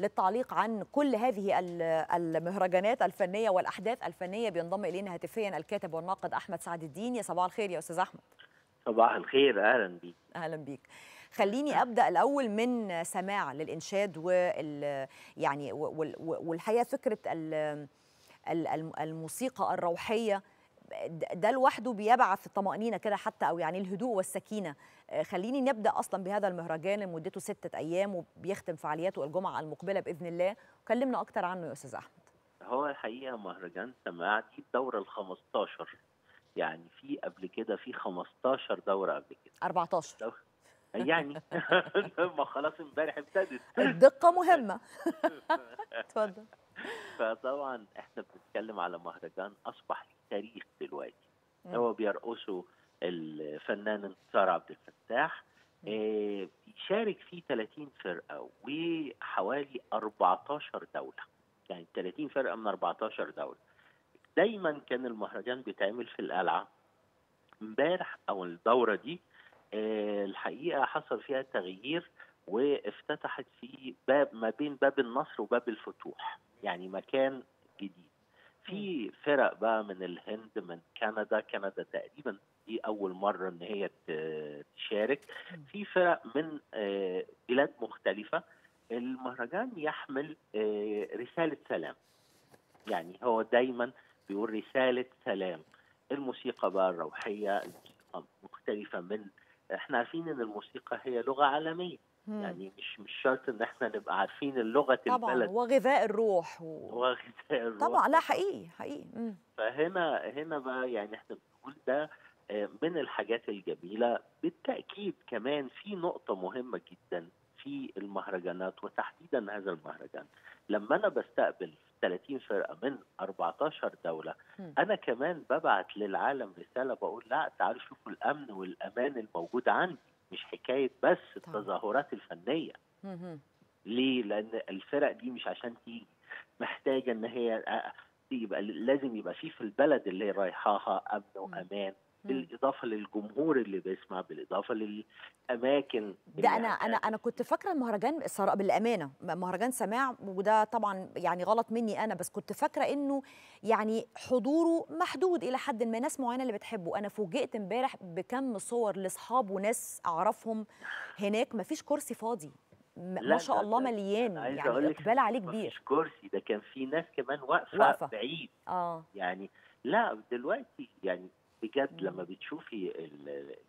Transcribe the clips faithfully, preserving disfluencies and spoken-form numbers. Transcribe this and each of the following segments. للتعليق عن كل هذه المهرجانات الفنية والأحداث الفنية بينضم إلينا هاتفيا الكاتب والناقد أحمد سعد الدين. يا صباح الخير يا أستاذ أحمد. صباح الخير، أهلا بيك. أهلا بيك. خليني أبدأ الأول من سماع للإنشاد وال يعني والحقيقة فكرة الموسيقى الروحية، ده لوحده بيبعث الطمأنينة كده حتى، أو يعني الهدوء والسكينة. خليني نبدأ أصلا بهذا المهرجان اللي مدته ستة أيام وبيختم فعالياته الجمعة المقبلة بإذن الله، وكلمنا أكتر عنه يا أستاذ أحمد. هو الحقيقة مهرجان سماع دي الدورة ال خمستاشر، يعني في قبل كده في خمستاشر دورة قبل كده، أربعتاشر يعني ما خلاص امبارح ابتدت. الدقة مهمة. اتفضل. فطبعا احنا بنتكلم على مهرجان أصبح تاريخ دلوقتي. هو بيرقصه الفنان انتصار عبد الفتاح، آه بيشارك فيه ثلاثين فرقه وحوالي أربعتاشر دوله، يعني ثلاثين فرقه من أربعتاشر دوله. دايما كان المهرجان بيتعمل في القلعه. امبارح او الدوره دي آه الحقيقه حصل فيها تغيير، وافتتحت في باب ما بين باب النصر وباب الفتوح، يعني مكان جديد. في فرق بقى من الهند، من كندا، كندا تقريبا دي أول مرة إن هي تشارك، في فرق من بلاد مختلفة. المهرجان يحمل رسالة سلام، يعني هو دايما بيقول رسالة سلام. الموسيقى بقى الروحية مختلفة، من إحنا عارفين إن الموسيقى هي لغة عالمية، يعني مش مش شرط ان احنا نبقى عارفين اللغه طبعا البلد، وغذاء الروح و... وغذاء الروح طبعا. لا حقيقي حقيقي. مم. فهنا هنا بقى يعني احنا بنقول ده من الحاجات الجميله. بالتاكيد كمان في نقطه مهمه جدا في المهرجانات وتحديدا هذا المهرجان، لما انا بستقبل ثلاثين فرقه من أربعتاشر دوله، مم. انا كمان ببعت للعالم رساله بقول لا تعالوا شوفوا الامن والامان الموجود عندي، مش حكاية بس التظاهرات الفنية. ليه؟ لأن الفرق دي مش عشان تيجي، محتاجة إن هي يبقى لازم يبقى في في البلد اللي هي رايحاها أمن وأمان، بالإضافة للجمهور اللي بيسمع، بالإضافة للأماكن. ده أنا أنا أنا كنت فاكرة المهرجان بالأمانة مهرجان سماع، وده طبعًا يعني غلط مني أنا، بس كنت فاكرة إنه يعني حضوره محدود إلى حد ما، ناس معينة اللي بتحبه. أنا فوجئت امبارح بكم صور لأصحاب وناس أعرفهم هناك، مفيش كرسي فاضي، ما شاء الله مليان، يعني الإقبال عليه كبير. مفيش كرسي، ده كان في ناس كمان واقفة بعيد. آه يعني لا دلوقتي يعني بجد لما بتشوفي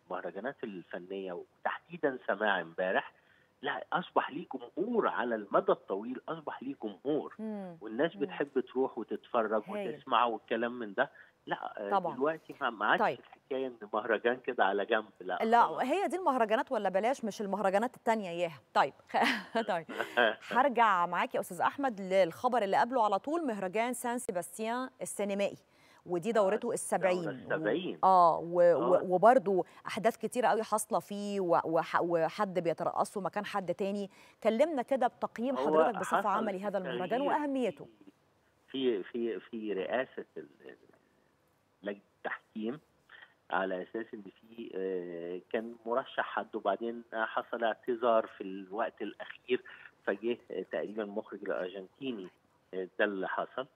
المهرجانات الفنيه وتحديدا سماع امبارح، لا اصبح ليه جمهور على المدى الطويل، اصبح ليه جمهور والناس بتحب تروح وتتفرج وتسمع والكلام من ده. لا طبعا. دلوقتي ما عادش طيب. الحكايه ان مهرجان كده على جنب، لا لا طبعا. هي دي المهرجانات ولا بلاش، مش المهرجانات الثانيه اياها. طيب طيب هرجع معاك يا استاذ احمد للخبر اللي قبله على طول، مهرجان سان سيباستيان السينمائي، ودي دورته السبعين. اه وبرده احداث كتيره قوي حاصله فيه، وحد بيترقصه مكان حد تاني. كلمنا كده بتقييم حضرتك بصفه عامه لهذا المهرجان واهميته. في في في رئاسه لجنه التحكيم، على اساس ان في كان مرشح حد وبعدين حصل اعتذار في الوقت الاخير، فجه تقريبا مخرج الارجنتيني، ده اللي حصل.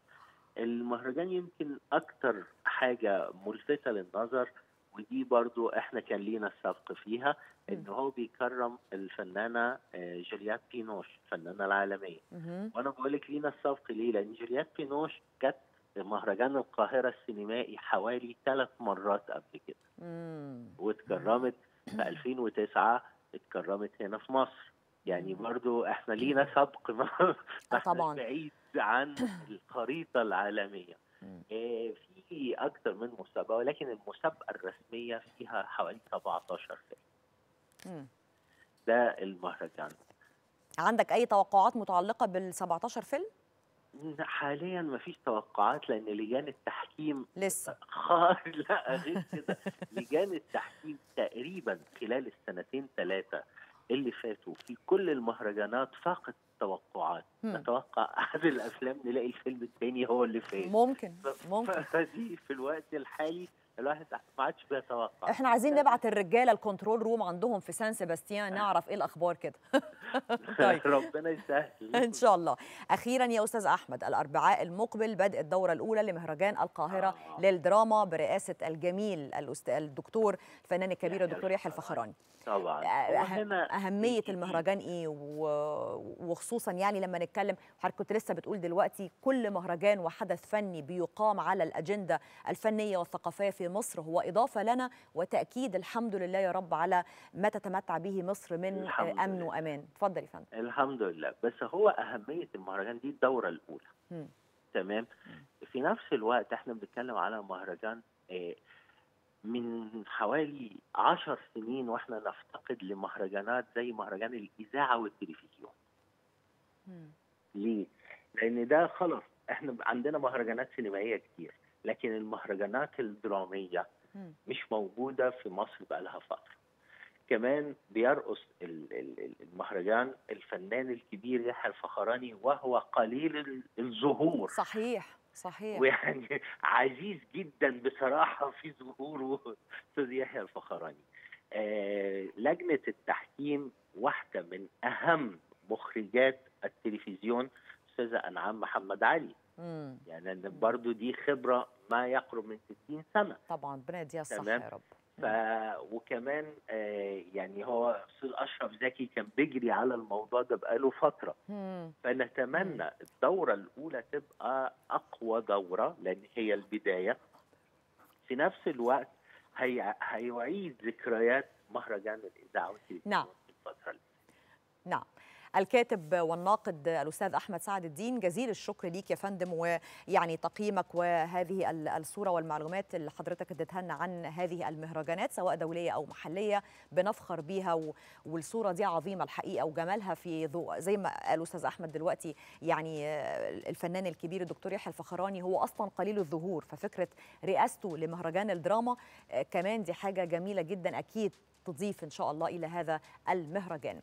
المهرجان يمكن أكتر حاجة ملفتة للنظر، ودي برضو إحنا كان لينا السبق فيها، إن هو بيكرم الفنانة جولييت بينوش الفنانة العالمية. وأنا بقول لك لينا السبق ليه؟ لأن جولييت بينوش جت مهرجان القاهرة السينمائي حوالي ثلاث مرات قبل كده، واتكرمت في ألفين وتسعة، اتكرمت هنا في مصر. يعني برضو إحنا لينا سبق، طبعا بعيد عن الخريطة العالمية. آه في أكثر من مسابقة، ولكن المسابقة الرسمية فيها حوالي سبعتاشر فرقة. ده المهرجان. عندك أي توقعات متعلقة بال سبعتاشر فيلم؟ حاليا مفيش توقعات، لأن لجان التحكيم لسه خار لا غير كده. لجان التحكيم تقريبا خلال السنتين ثلاثة اللي فاتوا في كل المهرجانات فاقت التوقعات. نتوقع احد الافلام نلاقي الفيلم الثاني هو اللي فات. ممكن ممكن فدي في الوقت الحالي الواحد ما عادش بيتوقع. احنا عايزين نبعت الرجاله الكنترول روم عندهم في سان سيباستيان نعرف ايه الاخبار كده. طيب ربنا يسهل ان شاء الله. اخيرا يا استاذ احمد، الاربعاء المقبل بدء الدوره الاولى لمهرجان القاهره آه. للدراما برئاسه الجميل الدكتور الفنان الكبير الدكتور يحيى الفخراني. طبعا اهميه المهرجان ايه، وخصوصا يعني لما نتكلم، حضرتك كنت لسه بتقول دلوقتي كل مهرجان وحدث فني بيقام على الاجنده الفنيه والثقافيه في مصر هو اضافه لنا وتاكيد الحمد لله يا رب على ما تتمتع به مصر من امن وامان. اتفضل يا فندم. الحمد لله. بس هو اهميه المهرجان دي الدوره الاولى. م. تمام. م. في نفس الوقت احنا بنتكلم على مهرجان من حوالي عشر سنين واحنا نفتقد لمهرجانات زي مهرجان الاذاعه والتلفزيون. م. ليه؟ لان ده خلاص احنا عندنا مهرجانات سينمائيه كتير، لكن المهرجانات الدراميه مش موجوده في مصر بقالها فتره. كمان بيرقص المهرجان الفنان الكبير يحيى الفخراني وهو قليل الظهور. صحيح صحيح. ويعني عزيز جدا بصراحه في ظهوره استاذ يحيى الفخراني. آه لجنه التحكيم واحده من اهم مخرجات التلفزيون استاذه انعام محمد علي. مم. يعني برضو دي خبرة ما يقرب من ستين سنة. طبعا ربنا يديها الصحة يا رب. ف... وكمان آه يعني هو استاذ اشرف زكي كان بيجري على الموضوع ده بقاله فترة. مم. فنتمنى مم. الدورة الأولى تبقى أقوى دورة لأن هي البداية. في نفس الوقت هي... هيعيد ذكريات مهرجان الإذاعة والتلفزيون. نعم. نعم. الكاتب والناقد الأستاذ أحمد سعد الدين، جزيل الشكر ليك يا فندم، ويعني تقييمك وهذه الصورة والمعلومات اللي حضرتك اديتها لنا عن هذه المهرجانات سواء دولية أو محلية بنفخر بيها، والصورة دي عظيمة الحقيقة وجمالها في ضوء زي ما قال الأستاذ أحمد دلوقتي، يعني الفنان الكبير الدكتور يحيى الفخراني هو أصلا قليل الظهور، ففكرة رئاسته لمهرجان الدراما كمان دي حاجة جميلة جدا أكيد تضيف إن شاء الله إلى هذا المهرجان.